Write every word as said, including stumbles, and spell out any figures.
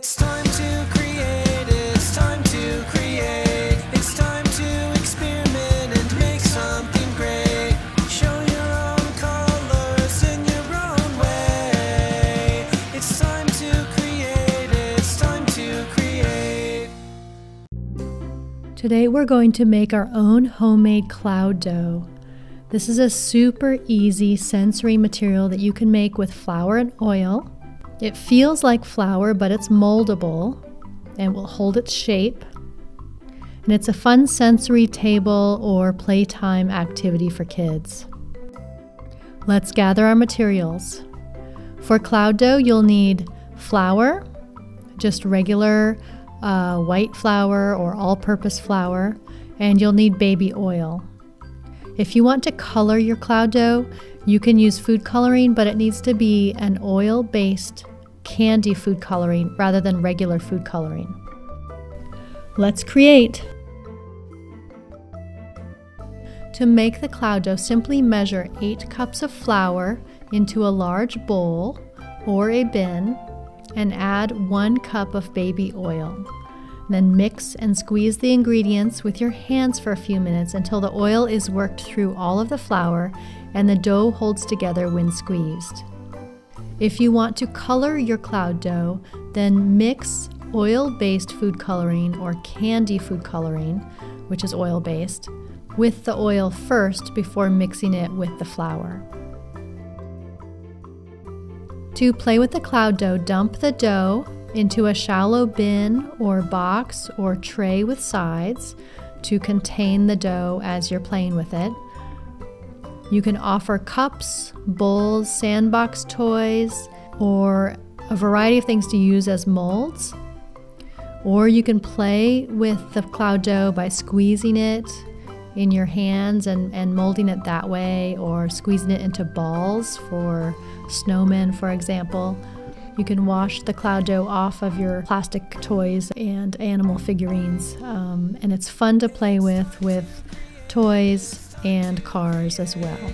It's time to create, it's time to create, it's time to experiment and make something great. Show your own colors in your own way. It's time to create, it's time to create. Today we're going to make our own homemade cloud dough. This is a super easy sensory material that you can make with flour and oil. It feels like flour, but it's moldable and will hold its shape. And it's a fun sensory table or playtime activity for kids. Let's gather our materials. For cloud dough, you'll need flour, just regular uh, white flour or all-purpose flour, and you'll need baby oil. If you want to color your cloud dough, you can use food coloring, but it needs to be an oil-based candy food coloring rather than regular food coloring. Let's create. To make the cloud dough, simply measure eight cups of flour into a large bowl or a bin and add one cup of baby oil. Then mix and squeeze the ingredients with your hands for a few minutes until the oil is worked through all of the flour and the dough holds together when squeezed. If you want to color your cloud dough, then mix oil-based food coloring or candy food coloring, which is oil-based, with the oil first before mixing it with the flour. To play with the cloud dough, dump the dough into a shallow bin or box or tray with sides to contain the dough as you're playing with it. You can offer cups, bowls, sandbox toys, or a variety of things to use as molds. Or you can play with the cloud dough by squeezing it in your hands and, and molding it that way, or squeezing it into balls for snowmen, for example. You can wash the cloud dough off of your plastic toys and animal figurines. Um, and it's fun to play with, with toys and cars as well.